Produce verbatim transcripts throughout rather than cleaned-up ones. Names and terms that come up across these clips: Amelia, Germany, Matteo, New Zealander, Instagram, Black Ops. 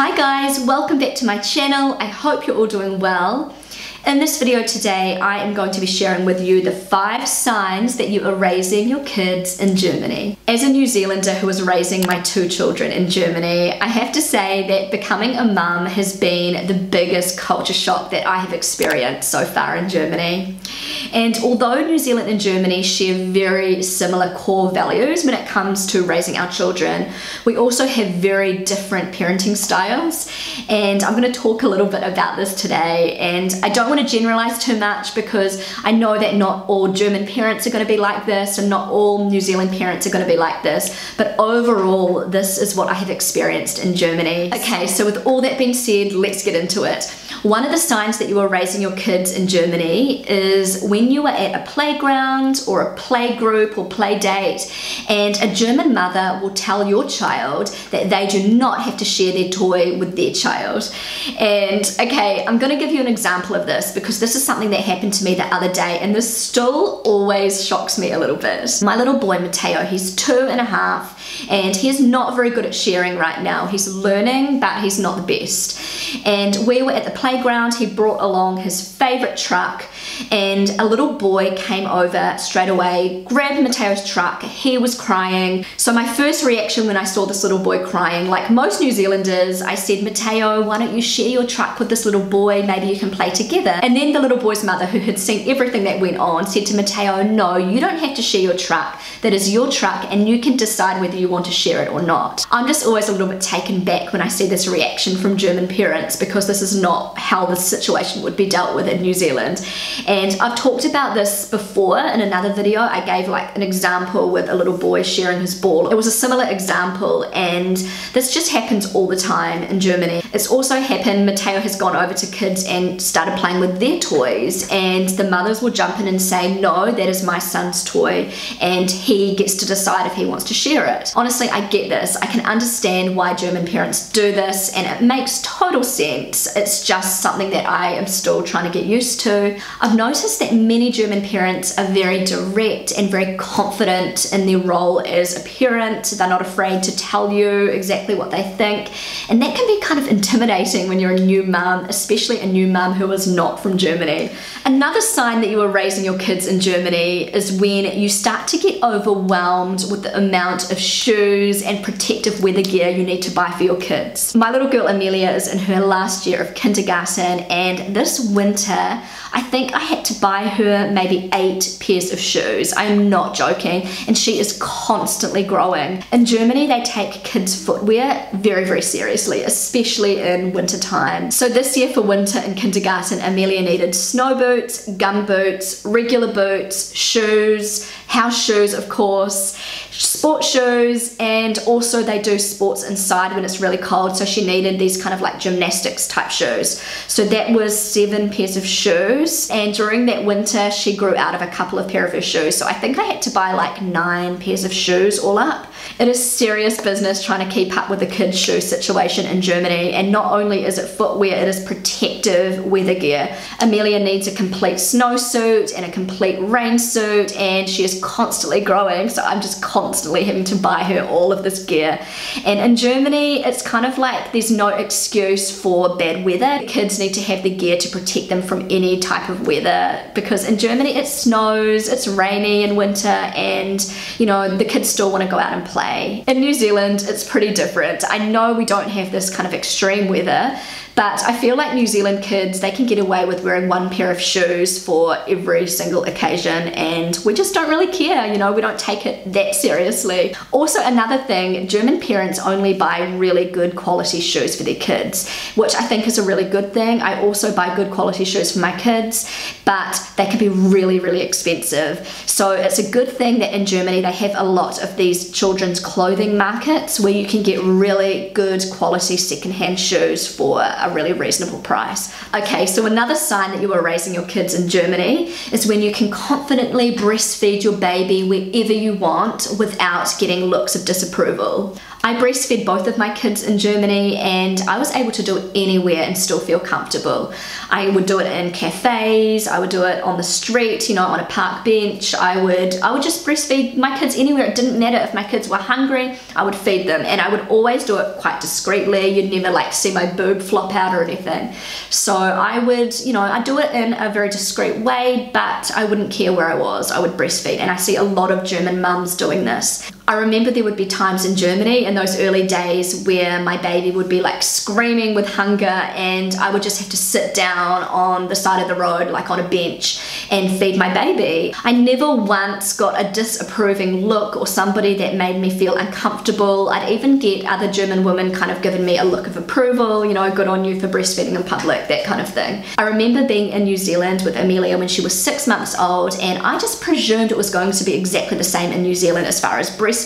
Hi guys, welcome back to my channel. I hope you're all doing well. In this video today, I am going to be sharing with you the five signs that you are raising your kids in Germany. As a New Zealander who was raising my two children in Germany, I have to say that becoming a mum has been the biggest culture shock that I have experienced so far in Germany. And although New Zealand and Germany share very similar core values when it comes to raising our children, we also have very different parenting styles. And I'm going to talk a little bit about this today. And I don't want to generalize too much because I know that not all German parents are going to be like this and not all New Zealand parents are going to be like this. But overall, this is what I have experienced in Germany. Okay, so with all that being said, let's get into it. One of the signs that you are raising your kids in Germany is when you are at a playground or a play group or play date, and a German mother will tell your child that they do not have to share their toy with their child. And okay, I'm going to give you an example of this because this is something that happened to me the other day, and this still always shocks me a little bit. My little boy Matteo, he's two and a half and he's not very good at sharing right now. He's learning, but he's not the best. And we were at the playground, he brought along his favorite truck, and a little boy came over straight away, grabbed Matteo's truck. He was crying. So my first reaction when I saw this little boy crying, like most New Zealanders, I said, "Matteo, why don't you share your truck with this little boy? Maybe you can play together." And then the little boy's mother, who had seen everything that went on, said to Matteo, "No, you don't have to share your truck. That is your truck and you can decide whether you want to share it or not." I'm just always a little bit taken back when I see this reaction from German parents because this is not how the situation would be dealt with in New Zealand. And I've talked about this before in another video. I gave like an example with a little boy sharing his ball. It was a similar example, and this just happens all the time in Germany. It's also happened, Matteo has gone over to kids and started playing with their toys, and the mothers will jump in and say, "No, that is my son's toy and he gets to decide if he wants to share it." Honestly, I get this. I can understand why German parents do this and it makes total sense. It's just something that I am still trying to get used to. I've noticed that many German parents are very direct and very confident in their role as a parent. They're not afraid to tell you exactly what they think, and that can be kind of intimidating when you're a new mum, especially a new mum who is not from Germany. Another sign that you are raising your kids in Germany is when you start to get overwhelmed with the amount of shoes and protective weather gear you need to buy for your kids. My little girl Amelia is in her last year of kindergarten, and this winter I think I had to buy her maybe eight pairs of shoes. I am not joking, and she is constantly growing. In Germany, they take kids' footwear very, very seriously, especially in winter time. So this year for winter in kindergarten, Amelia needed snow boots, gum boots, regular boots, shoes, house shoes of course, sports shoes, and also they do sports inside when it's really cold, so she needed these kind of like gymnastics type shoes. So that was seven pairs of shoes, and during that winter she grew out of a couple of pair of her shoes, so I think I had to buy like nine pairs of shoes all up. It is serious business trying to keep up with the kids' shoe situation in Germany, and not only is it footwear, it is protective weather gear. Amelia needs a complete snowsuit and a complete rain suit, and she is constantly growing, so I'm just constantly having to buy her all of this gear. And in Germany, it's kind of like there's no excuse for bad weather. The kids need to have the gear to protect them from any type of weather, because in Germany it snows, it's rainy in winter, and you know, the kids still want to go out and play. In New Zealand, it's pretty different. I know we don't have this kind of extreme weather, but I feel like New Zealand kids, they can get away with wearing one pair of shoes for every single occasion, and we just don't really care, you know, we don't take it that seriously. Also, another thing, German parents only buy really good quality shoes for their kids, which I think is a really good thing. I also buy good quality shoes for my kids, but they can be really, really expensive. So it's a good thing that in Germany they have a lot of these children's clothing markets where you can get really good quality secondhand shoes for a really reasonable price. Okay, so another sign that you are raising your kids in Germany is when you can confidently breastfeed your baby wherever you want without getting looks of disapproval. I breastfed both of my kids in Germany, and I was able to do it anywhere and still feel comfortable. I would do it in cafes, I would do it on the street, you know, on a park bench. I would, I would just breastfeed my kids anywhere. It didn't matter if my kids were hungry, I would feed them, and I would always do it quite discreetly. You'd never like see my boob flop out or anything. So I would, you know, I'd do it in a very discreet way, but I wouldn't care where I was. I would breastfeed, and I see a lot of German mums doing this. I remember there would be times in Germany in those early days where my baby would be like screaming with hunger, and I would just have to sit down on the side of the road, like on a bench, and feed my baby. I never once got a disapproving look or somebody that made me feel uncomfortable. I'd even get other German women kind of giving me a look of approval, you know, good on you for breastfeeding in public, that kind of thing. I remember being in New Zealand with Amelia when she was six months old, and I just presumed it was going to be exactly the same in New Zealand as far as breastfeeding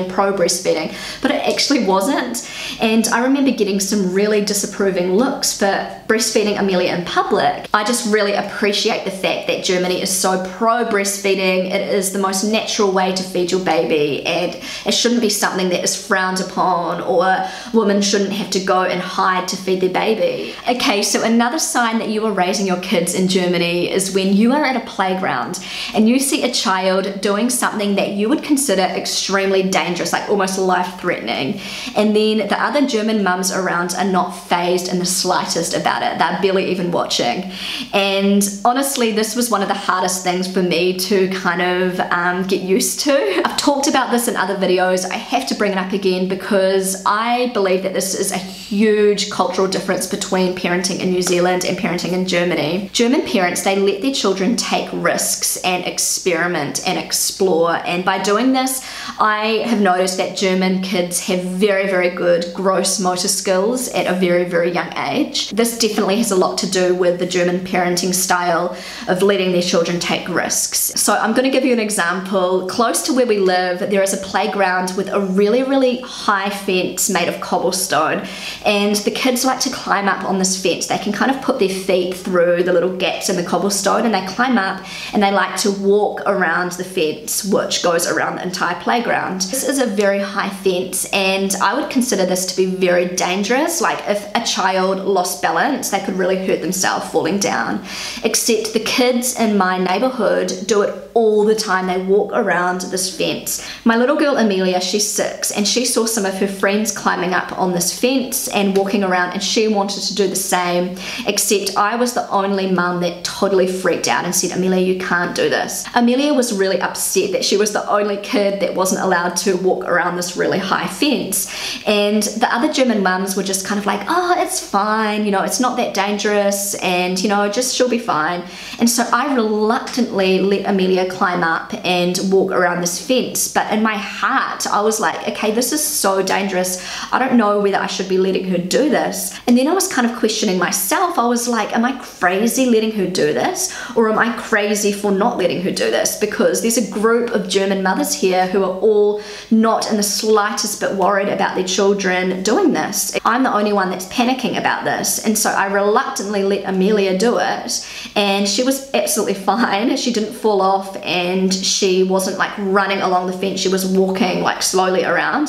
and pro-breastfeeding, but it actually wasn't. And I remember getting some really disapproving looks for breastfeeding Amelia in public. I just really appreciate the fact that Germany is so pro-breastfeeding. It is the most natural way to feed your baby, and it shouldn't be something that is frowned upon, or women shouldn't have to go and hide to feed their baby. Okay, so another sign that you are raising your kids in Germany is when you are at a playground and you see a child doing something that you would consider extremely dangerous, like almost life-threatening, and then the other German mums around are not fazed in the slightest about it. They're barely even watching. And honestly, this was one of the hardest things for me to kind of um, get used to. I've talked about this in other videos. I have to bring it up again because I believe that this is a huge cultural difference between parenting in New Zealand and parenting in Germany. German parents, they let their children take risks and experiment and explore, and by doing this, I have noticed that German kids have very, very good gross motor skills at a very, very young age. This definitely has a lot to do with the German parenting style of letting their children take risks. So I'm going to give you an example. Close to where we live, there is a playground with a really, really high fence made of cobblestone, and the kids like to climb up on this fence. They can kind of put their feet through the little gaps in the cobblestone, and they climb up and they like to walk around the fence, which goes around the entire playground. This is a very high fence, and I would consider this to be very dangerous. Like if a child lost balance, they could really hurt themselves falling down. Except the kids in my neighborhood do it all the time. They walk around this fence. My little girl Amelia, she's six, and she saw some of her friends climbing up on this fence and walking around, and she wanted to do the same, except I was the only mum that totally freaked out and said, Amelia, you can't do this. Amelia was really upset that she was the only kid that wasn't allowed to walk around this really high fence, and the other German mums were just kind of like, oh, it's fine, you know, it's not that dangerous, and you know, just she'll be fine. And so I reluctantly let Amelia climb up and walk around this fence, but in my heart I was like, okay, this is so dangerous, I don't know whether I should be letting her do this. And then I was kind of questioning myself. I was like, am I crazy letting her do this, or am I crazy for not letting her do this? Because there's a group of German mothers here who are all not in the slightest bit worried about their children doing this. I'm the only one that's panicking about this. And so I reluctantly let Amelia do it, and she was absolutely fine. She didn't fall off, and she wasn't like running along the fence, she was walking like slowly around.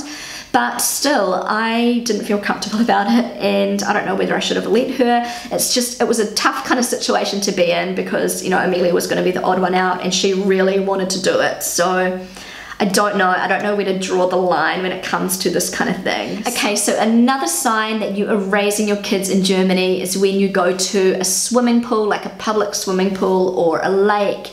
But still, I didn't feel comfortable about it, and I don't know whether I should have let her. It's just, it was a tough kind of situation to be in because, you know, Amelia was going to be the odd one out, and she really wanted to do it. So I don't know. I don't know where to draw the line when it comes to this kind of thing. Okay, so another sign that you are raising your kids in Germany is when you go to a swimming pool, like a public swimming pool or a lake,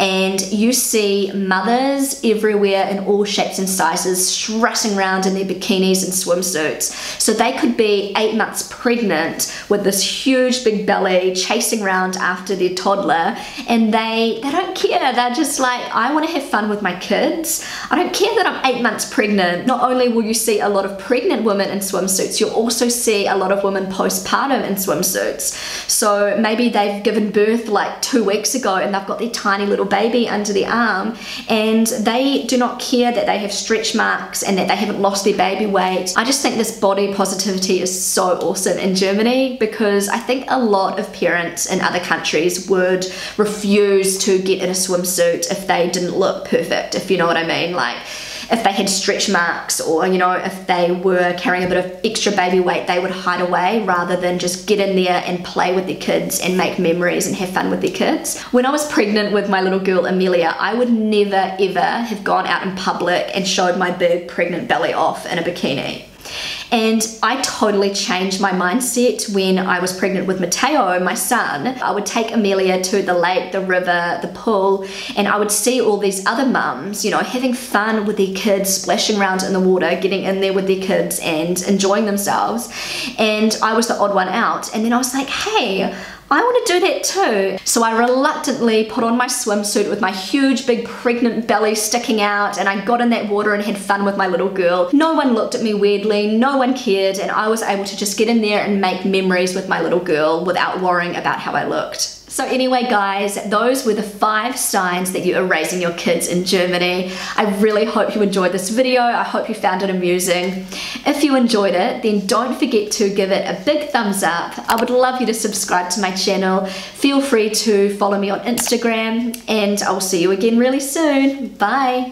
and you see mothers everywhere in all shapes and sizes strutting around in their bikinis and swimsuits. So they could be eight months pregnant with this huge big belly chasing around after their toddler, and they, they don't care. They're just like, I want to have fun with my kids. I don't care that I'm eight months pregnant. Not only will you see a lot of pregnant women in swimsuits, you'll also see a lot of women postpartum in swimsuits. So maybe they've given birth like two weeks ago and they've got their tiny little baby under their arm, and they do not care that they have stretch marks and that they haven't lost their baby weight. I just think this body positivity is so awesome in Germany, because I think a lot of parents in other countries would refuse to get in a swimsuit if they didn't look perfect, if you know what I mean. Like, if they had stretch marks, or, you know, if they were carrying a bit of extra baby weight, they would hide away rather than just get in there and play with their kids and make memories and have fun with their kids. When I was pregnant with my little girl Amelia, I would never ever have gone out in public and showed my big pregnant belly off in a bikini. And I totally changed my mindset when I was pregnant with Matteo, my son. I would take Amelia to the lake, the river, the pool, and I would see all these other mums, you know, having fun with their kids, splashing around in the water, getting in there with their kids and enjoying themselves. And I was the odd one out. And then I was like, hey, I want to do that too. So I reluctantly put on my swimsuit with my huge big pregnant belly sticking out, and I got in that water and had fun with my little girl. No one looked at me weirdly, no one cared, and I was able to just get in there and make memories with my little girl without worrying about how I looked. So anyway guys, those were the five signs that you are raising your kids in Germany. I really hope you enjoyed this video. I hope you found it amusing. If you enjoyed it, then don't forget to give it a big thumbs up. I would love you to subscribe to my channel. Feel free to follow me on Instagram, and I'll see you again really soon. Bye.